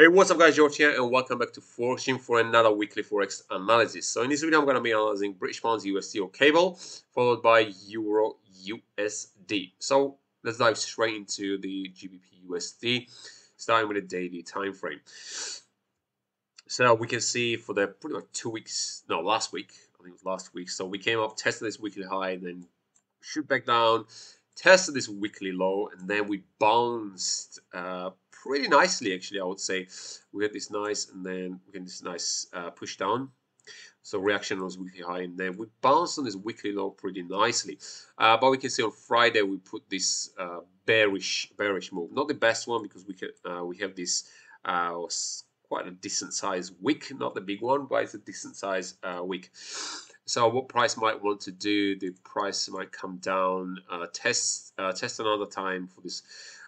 Hey, what's up guys, George here and welcome back to Forex Gym for another weekly Forex analysis. So in this video I'm going to be analyzing British Pounds, USD or Cable, followed by Euro USD. So let's dive straight into the GBPUSD, starting with the daily time frame. So we can see for the pretty much 2 weeks, no, last week, I think it was last week. So we came up, tested this weekly high, then shoot back down, tested this weekly low, and then we bounced pretty nicely, actually, I would say. We had this nice, and then we had this nice push down. So reaction on this weekly high, and then we bounced on this weekly low pretty nicely. But we can see on Friday we put this bearish move. Not the best one because we have this quite a decent size wick, not the big one, but it's a decent size wick. So what price might want to do? The price might come down, test another time for this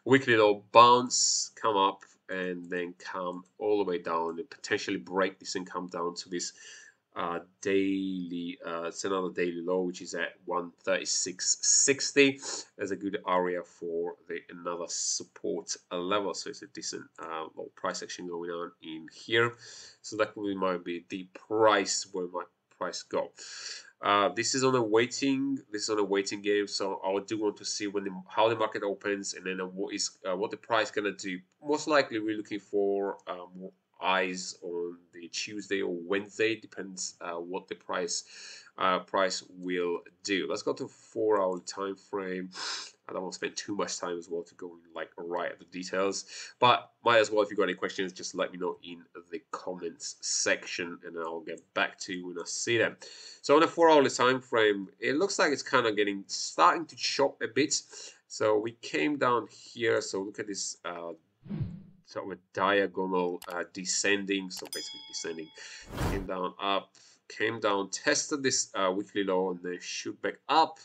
weekly low, bounce, come up, and then come all the way down and potentially break this and come down to this daily. It's another daily low, which is at 136.60. As a good area for another support level. So it's a decent little price action going on in here. So that might be the price where my price go. This is on a waiting. This is on a waiting game. So I do want to see when how the market opens and then what the price gonna do. Most likely we're looking for more eyes on the Tuesday or Wednesday. Depends what the price will do. Let's go to 4 hour time frame. I don't want to spend too much time as well to go like right at the details, but might as well. If you've got any questions, just let me know in the comments section and I'll get back to you when I see them. So on a 4 hour time frame, it looks like it's kind of starting to chop a bit. So we came down here. So look at this sort of a diagonal descending. So basically descending, came down, up, came down, tested this weekly low, and then shoot back up,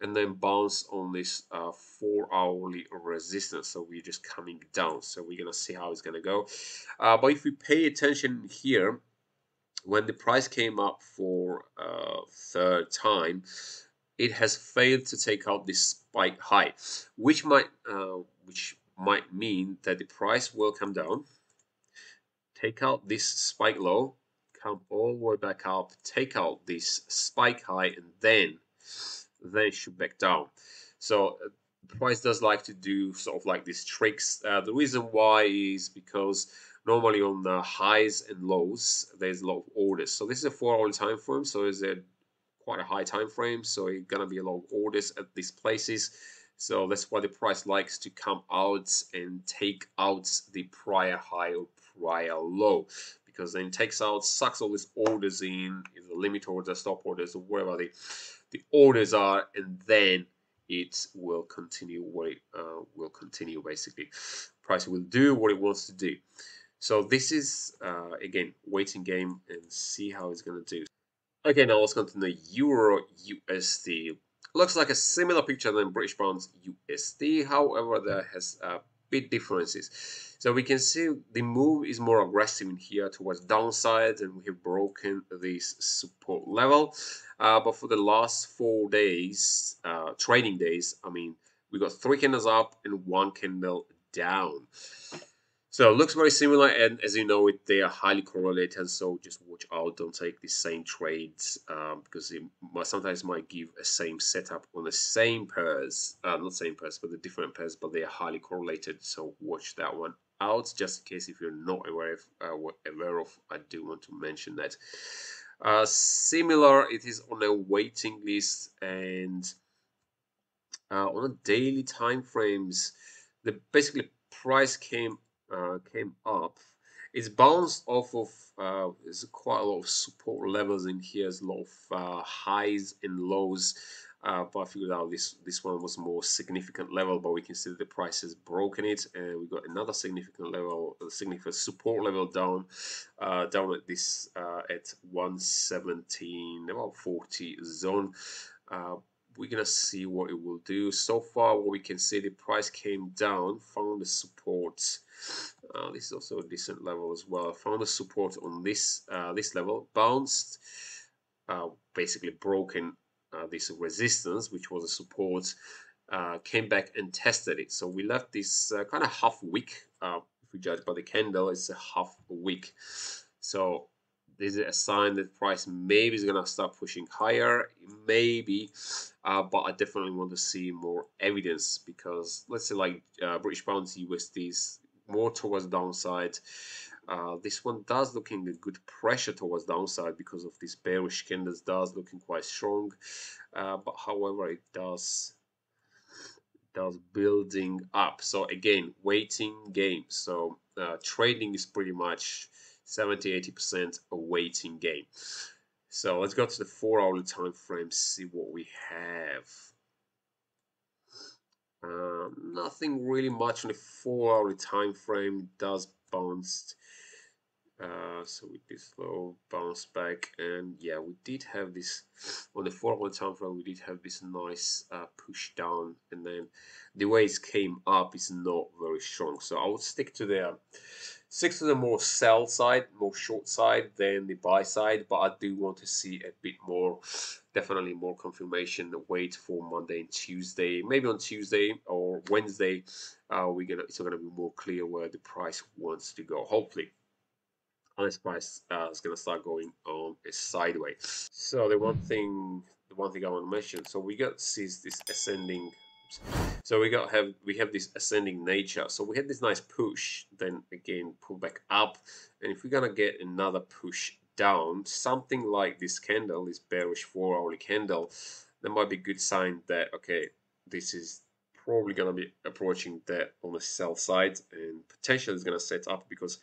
and then bounce on this 4 hourly resistance. So we're just coming down. So we're gonna see how it's gonna go. But if we pay attention here, when the price came up for third time, it has failed to take out this spike high, which might mean that the price will come down, take out this spike low, come all the way back up, take out this spike high, and then shoot back down. So the price does like to do sort of like these tricks. The reason why is because normally on the highs and lows there's a lot of orders. So this is a 4 hour time frame, so it's quite a high time frame, so it's gonna be a lot of orders at these places. So that's why the price likes to come out and take out the prior high or prior low, because then it takes out, sucks all these orders in, the limit orders, stop orders, or whatever the orders are, and then it will continue what it will continue. Basically, price will do what it wants to do. So this is again waiting game and see how it's gonna do. Okay, now let's go to the Euro USD. Looks like a similar picture than British Pounds USD. However, there has big differences. So we can see the move is more aggressive in here towards downside, and we have broken this support level. But for the last 4 days, trading days, I mean, we got 3 candles up and 1 candle down. So it looks very similar, and as you know, they are highly correlated. So just watch out, don't take the same trades because it sometimes might give a same setup on the same pairs, not same pairs, but the different pairs, but they are highly correlated. So watch that one out, just in case if you're not aware of. I do want to mention that. Similar, it is on a waiting list, and on a daily time frames, the basically price came up. It's bounced off of there's quite a lot of support levels in here. There's a lot of highs and lows, but I figured out this one was more significant level. But we can see that the price has broken it, and we got another significant level, significant support level down, down at this at 117, about 40 zone. We're gonna see what it will do. So far, what we can see, the price came down, found the support. This is also a decent level as well. Found the support on this this level, bounced, basically broken this resistance, which was a support, came back and tested it. So we left this kind of half wick. if we judge by the candle, it's a half a week. So this is a sign that price maybe is going to start pushing higher, maybe, but I definitely want to see more evidence, because let's say like British pound USD is more towards downside. This one does looking a good pressure towards downside because of this bearish candle, does looking quite strong, but however it does building up. So again, waiting game. So trading is pretty much 70-80% a waiting game. So let's go to the 4-hour time frame, see what we have. Nothing really much on the 4-hour time frame. It does bounced, so we did slow bounce back, and yeah, we did have this on the 4-hour time frame. We did have this nice push down, and then the way it came up is not very strong. So I would stick to the more sell side, more short side than the buy side, but I do want to see a bit more, definitely more confirmation. Wait for Monday and Tuesday. Maybe on Tuesday or Wednesday, it's gonna be more clear where the price wants to go. Hopefully, unless price is gonna start going on a sideways. So the one thing I want to mention. So we got this ascending. So we have this ascending nature. So we had this nice push, then again pull back up, and if we're gonna get another push down, something like this candle, this bearish 4-hour candle, that might be a good sign that okay, this is probably gonna be approaching that on the sell side, and potentially is gonna set up, because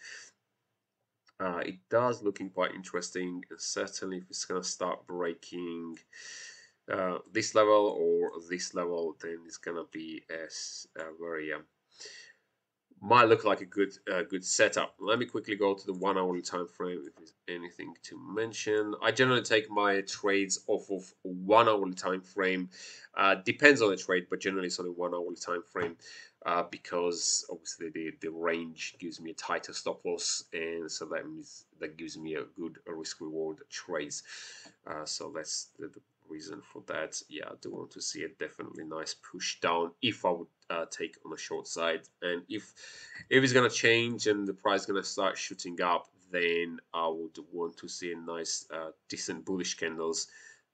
it does looking quite interesting, and certainly if it's gonna start breaking this level or this level, then it's gonna be as very might look like a good setup. Let me quickly go to the 1-hour time frame if there's anything to mention. I generally take my trades off of 1-hour time frame. Depends on the trade, but generally it's on a 1-hour time frame because obviously the range gives me a tighter stop loss, and so that means that gives me a good risk reward trades. So that's the reason for that. Yeah, I do want to see a definitely nice push down if I would take on the short side, and if it's gonna change and the price is gonna start shooting up, then I would want to see a nice decent bullish candles.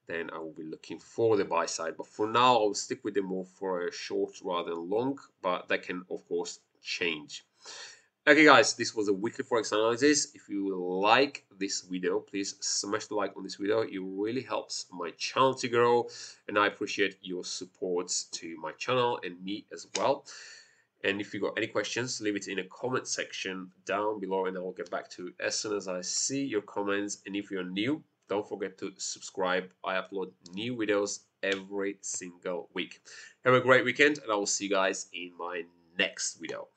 Then I will be looking for the buy side, but for now I'll stick with them more for a short rather than long, but that can of course change. Okay guys, this was a weekly Forex analysis. If you like this video, please smash the like on this video. It really helps my channel to grow, and I appreciate your support to my channel and me as well. And if you got any questions, leave it in a comment section down below, and I will get back to you as soon as I see your comments. And if you're new, don't forget to subscribe. I upload new videos every single week. Have a great weekend, and I will see you guys in my next video.